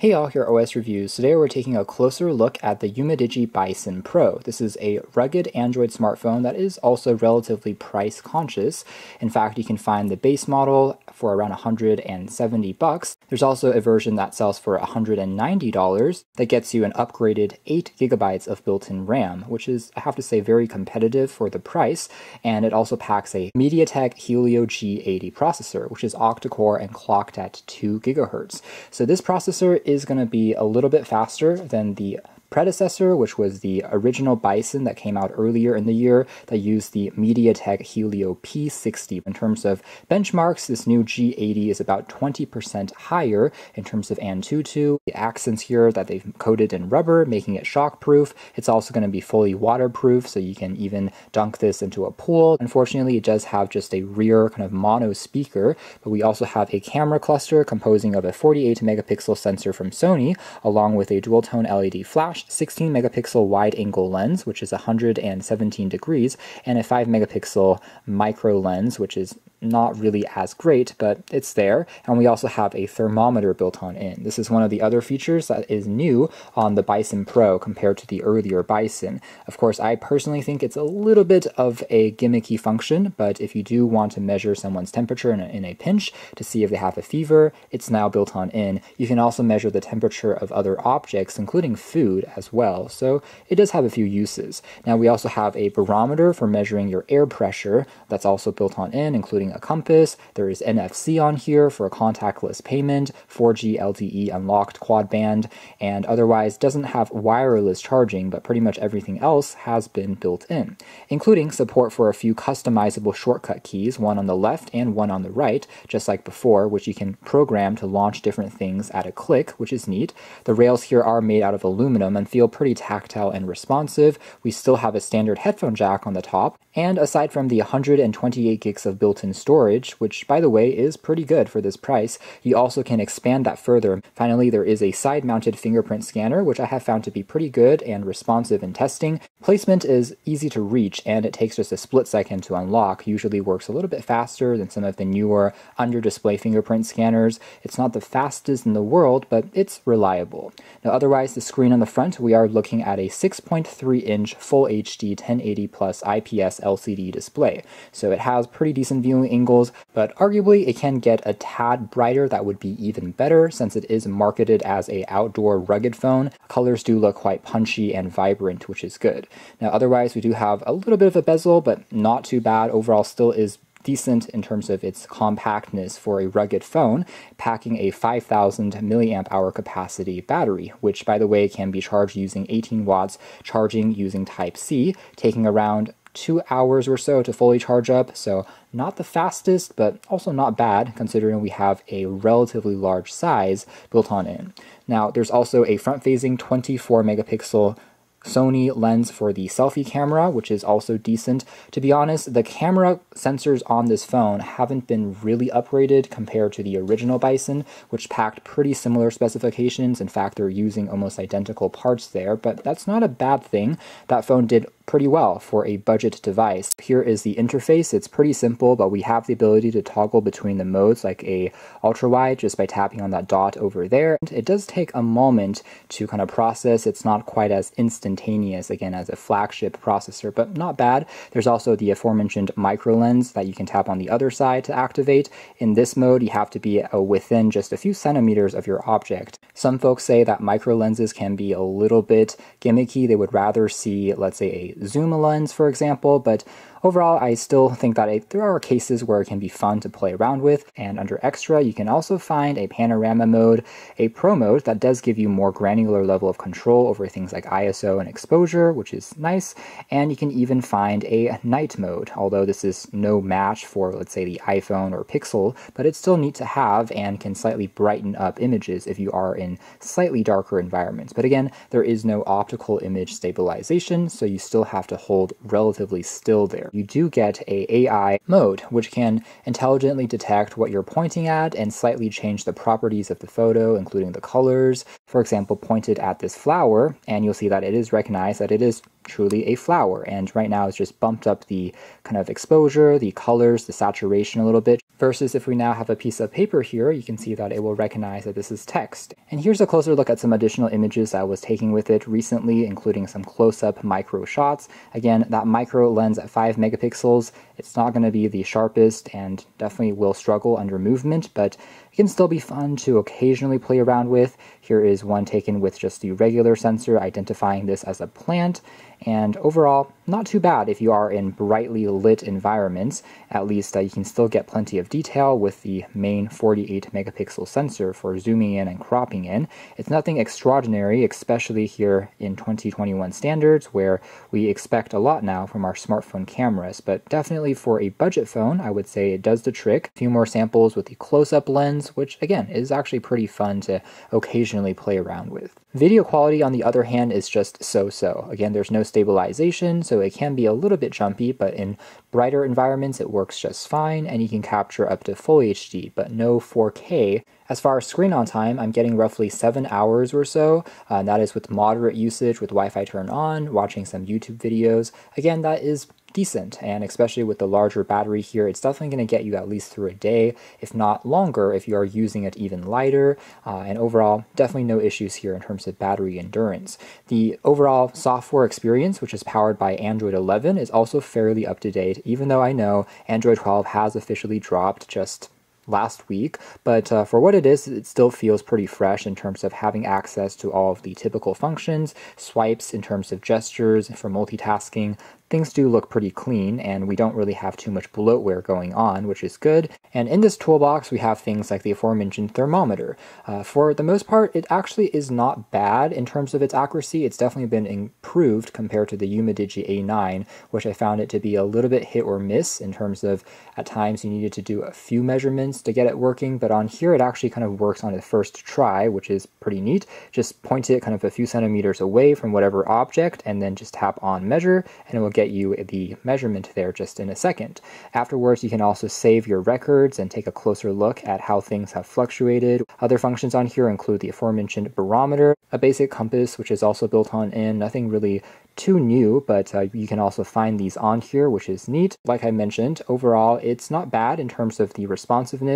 Hey all, here are OS Reviews. Today we're taking a closer look at the Umidigi Bison Pro. This is a rugged Android smartphone that is also relatively price conscious. In fact, you can find the base model for around $170. There's also a version that sells for $190 that gets you an upgraded 8 GB of built-in RAM, which is, I have to say, very competitive for the price. And it also packs a MediaTek Helio G80 processor, which is octa-core and clocked at 2 GHz. So this processor is going to be a little bit faster than the predecessor, which was the original Bison that came out earlier in the year that used the MediaTek Helio P60. In terms of benchmarks, this new G80 is about 20% higher in terms of Antutu. The accents here that they've coated in rubber, making it shockproof. It's also going to be fully waterproof, so you can even dunk this into a pool. Unfortunately, it does have just a rear kind of mono speaker, but we also have a camera cluster composing of a 48 megapixel sensor from Sony, along with a dual-tone LED flash, 16 megapixel wide angle lens, which is 117 degrees, and a 5 megapixel micro lens, which is not really as great, but it's there. And we also have a thermometer built on in. This is one of the other features that is new on the Bison Pro compared to the earlier Bison. Of course, I personally think it's a little bit of a gimmicky function, but if you do want to measure someone's temperature in a pinch to see if they have a fever, it's now built on in. You can also measure the temperature of other objects, including food as well. So it does have a few uses. Now we also have a barometer for measuring your air pressure that's also built on in, including a compass. There is NFC on here for a contactless payment, 4G LTE unlocked quad band, and otherwise doesn't have wireless charging, but pretty much everything else has been built in, including support for a few customizable shortcut keys, one on the left and one on the right, just like before, which you can program to launch different things at a click, which is neat. The rails here are made out of aluminum and feel pretty tactile and responsive. We still have a standard headphone jack on the top, and aside from the 128 gigs of built-in storage, which by the way is pretty good for this price, you also can expand that further. Finally, there is a side-mounted fingerprint scanner, which I have found to be pretty good and responsive in testing. Placement is easy to reach, and it takes just a split second to unlock, usually works a little bit faster than some of the newer under-display fingerprint scanners. It's not the fastest in the world, but it's reliable. Now otherwise, the screen on the front, we are looking at a 6.3-inch Full HD 1080+ IPS LCD display, so it has pretty decent viewing angles, but arguably it can get a tad brighter. That would be even better since it is marketed as an outdoor rugged phone. Colors do look quite punchy and vibrant, which is good. Now otherwise, we do have a little bit of a bezel, but not too bad. Overall still is decent in terms of its compactness for a rugged phone, packing a 5,000 milliamp hour capacity battery, which by the way can be charged using 18 watts, charging using Type C, taking around 2 hours or so to fully charge up, so not the fastest, but also not bad considering we have a relatively large size built on in. Now there's also a front-facing 24 megapixel Sony lens for the selfie camera, which is also decent. To be honest, the camera sensors on this phone haven't been really upgraded compared to the original Bison, which packed pretty similar specifications. In fact, they're using almost identical parts there, but that's not a bad thing. That phone did pretty well for a budget device. Here is the interface. It's pretty simple, but we have the ability to toggle between the modes like a ultra wide just by tapping on that dot over there. It does take a moment to kind of process. It's not quite as instantaneous again as a flagship processor, but not bad. There's also the aforementioned micro lens that you can tap on the other side to activate. In this mode, you have to be within just a few centimeters of your object. Some folks say that micro lenses can be a little bit gimmicky. They would rather see, let's say, a zoom lens, for example, but overall, I still think that there are cases where it can be fun to play around with. And under Extra, you can also find a Panorama mode, a Pro mode that does give you more granular level of control over things like ISO and exposure, which is nice. And you can even find a Night mode, although this is no match for, let's say, the iPhone or Pixel, but it's still neat to have and can slightly brighten up images if you are in slightly darker environments. But again, there is no optical image stabilization, so you still have to hold relatively still there. You do get an AI mode, which can intelligently detect what you're pointing at and slightly change the properties of the photo, including the colors. For example, pointed at this flower, and you'll see that it is recognized that it is truly a flower. And right now it's just bumped up the kind of exposure, the colors, the saturation a little bit. Versus if we now have a piece of paper here, you can see that it will recognize that this is text. And here's a closer look at some additional images I was taking with it recently, including some close-up micro shots. Again, that micro lens at 5 megapixels, it's not going to be the sharpest and definitely will struggle under movement, but it can still be fun to occasionally play around with. Here is one taken with just the regular sensor, identifying this as a plant. And overall, not too bad if you are in brightly lit environments. At least you can still get plenty of detail with the main 48 megapixel sensor for zooming in and cropping in. It's nothing extraordinary, especially here in 2021 standards, where we expect a lot now from our smartphone cameras. But definitely for a budget phone, I would say it does the trick. A few more samples with the close-up lens, which again is actually pretty fun to occasionally play around with. Video quality, on the other hand, is just so-so. Again, there's no stabilization, so it can be a little bit jumpy, but in brighter environments it works just fine, and you can capture up to Full HD, but no 4K. As far as screen on time, I'm getting roughly 7 hours or so, and that is with moderate usage, with Wi-Fi turned on, watching some YouTube videos. Again, that is decent, and especially with the larger battery here, it's definitely going to get you at least through a day, if not longer, if you are using it even lighter. And overall, definitely no issues here in terms of battery endurance. The overall software experience, which is powered by Android 11, is also fairly up to date, even though I know Android 12 has officially dropped just last week, but for what it is, it still feels pretty fresh in terms of having access to all of the typical functions, swipes in terms of gestures for multitasking. Things do look pretty clean, and we don't really have too much bloatware going on, which is good. And in this toolbox, we have things like the aforementioned thermometer. For the most part, it actually is not bad in terms of its accuracy. It's definitely been improved compared to the Umidigi A9, which I found it to be a little bit hit or miss in terms of at times you needed to do a few measurements to get it working, but on here it actually kind of works on the first try, which is pretty neat. Just point it kind of a few centimeters away from whatever object, and then just tap on measure, and it will get you the measurement there just in a second. Afterwards, you can also save your records and take a closer look at how things have fluctuated. Other functions on here include the aforementioned barometer, a basic compass, which is also built on in, nothing really too new, but you can also find these on here, which is neat. Like I mentioned, overall, it's not bad in terms of the responsiveness,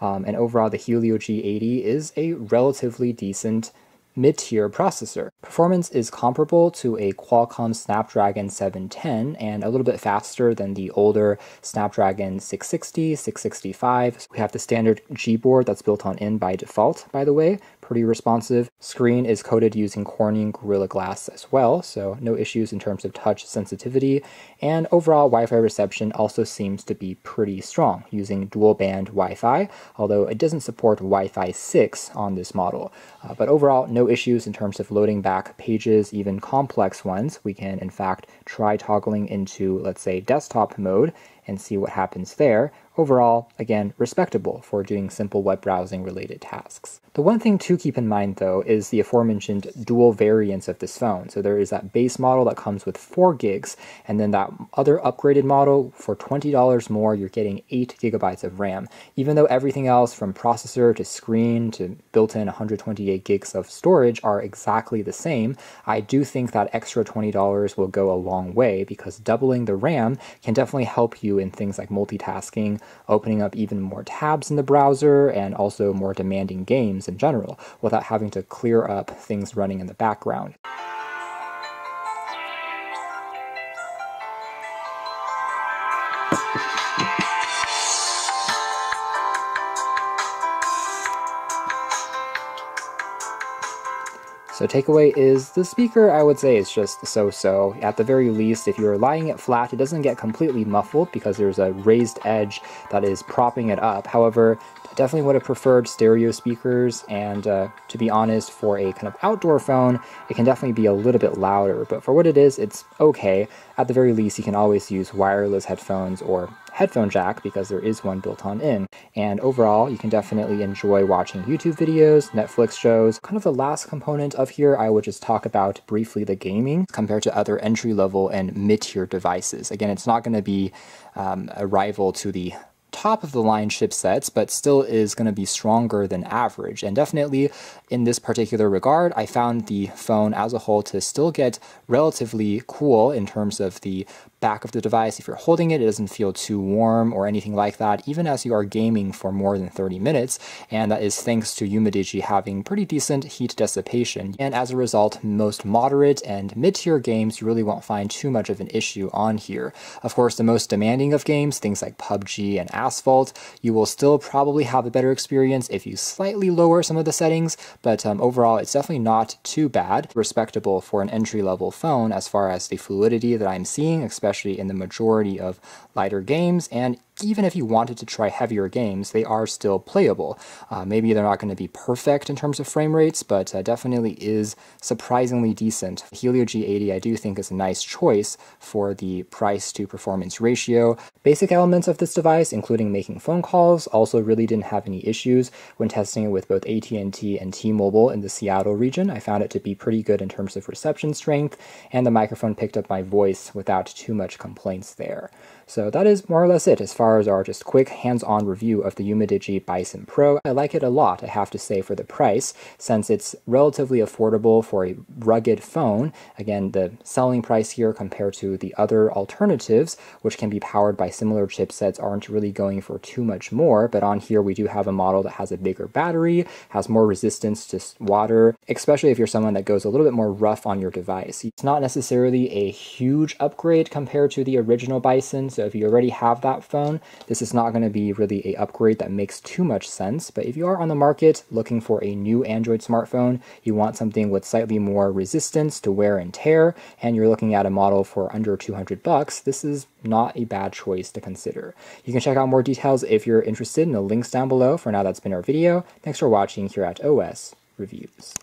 and overall, the Helio G80 is a relatively decent mid-tier processor. Performance is comparable to a Qualcomm Snapdragon 710 and a little bit faster than the older Snapdragon 660, 665. We have the standard Gboard that's built on in by default, by the way. Pretty responsive. Screen is coated using Corning Gorilla Glass as well, so no issues in terms of touch sensitivity. And overall Wi-Fi reception also seems to be pretty strong using dual-band Wi-Fi, although it doesn't support Wi-Fi 6 on this model. But overall, no issues in terms of loading back pages, even complex ones. We can, in fact, try toggling into, let's say, desktop mode and see what happens there. Overall, again, respectable for doing simple web browsing related tasks. The one thing to keep in mind, though, is the aforementioned dual variants of this phone. So there is that base model that comes with 4 gigs, and then that other upgraded model for $20 more, you're getting 8 gigabytes of RAM. Even though everything else from processor to screen to built-in 128 gigs of storage are exactly the same, I do think that extra $20 will go a long way, because doubling the RAM can definitely help you in things like multitasking, opening up even more tabs in the browser, and also more demanding games in general, without having to clear up things running in the background. So takeaway is, the speaker, I would say, is just so-so. At the very least, if you're lying it flat, it doesn't get completely muffled because there's a raised edge that is propping it up. However, I definitely would have preferred stereo speakers, and to be honest, for a kind of outdoor phone, it can definitely be a little bit louder, but for what it is, it's okay. At the very least, you can always use wireless headphones or headphone jack, because there is one built on in. And overall, you can definitely enjoy watching YouTube videos, Netflix shows. Kind of the last component of here, I would just talk about briefly the gaming compared to other entry-level and mid-tier devices. Again, it's not going to be a rival to the top-of-the-line chipsets, but still is going to be stronger than average. And definitely in this particular regard, I found the phone as a whole to still get relatively cool in terms of the back of the device. If you're holding it, it doesn't feel too warm or anything like that, even as you are gaming for more than 30 minutes. And that is thanks to Umidigi having pretty decent heat dissipation. And as a result, most moderate and mid-tier games, you really won't find too much of an issue on here. Of course, the most demanding of games, things like PUBG and Asphalt, you will still probably have a better experience if you slightly lower some of the settings, but overall, it's definitely not too bad. Respectable for an entry-level phone as far as the fluidity that I'm seeing, especially in the majority of lighter games, and even if you wanted to try heavier games, they are still playable. Maybe they're not going to be perfect in terms of frame rates, but definitely is surprisingly decent. Helio G80 I do think is a nice choice for the price to performance ratio. Basic elements of this device, including making phone calls, also really didn't have any issues when testing it with both AT&T and T-Mobile in the Seattle region. I found it to be pretty good in terms of reception strength, and the microphone picked up my voice without too much complaints there. So that is more or less it as far as our just quick hands-on review of the Umidigi Bison Pro. I like it a lot, I have to say, for the price, since it's relatively affordable for a rugged phone. Again, the selling price here compared to the other alternatives, which can be powered by similar chipsets, aren't really going for too much more, but on here we do have a model that has a bigger battery, has more resistance to water, especially if you're someone that goes a little bit more rough on your device. It's not necessarily a huge upgrade compared to the original Bison, so if you already have that phone, this is not going to be really an upgrade that makes too much sense. But if you are on the market looking for a new Android smartphone, you want something with slightly more resistance to wear and tear, and you're looking at a model for under $200, this is not a bad choice to consider. You can check out more details if you're interested in the links down below. For now, that's been our video. Thanks for watching here at OS Reviews.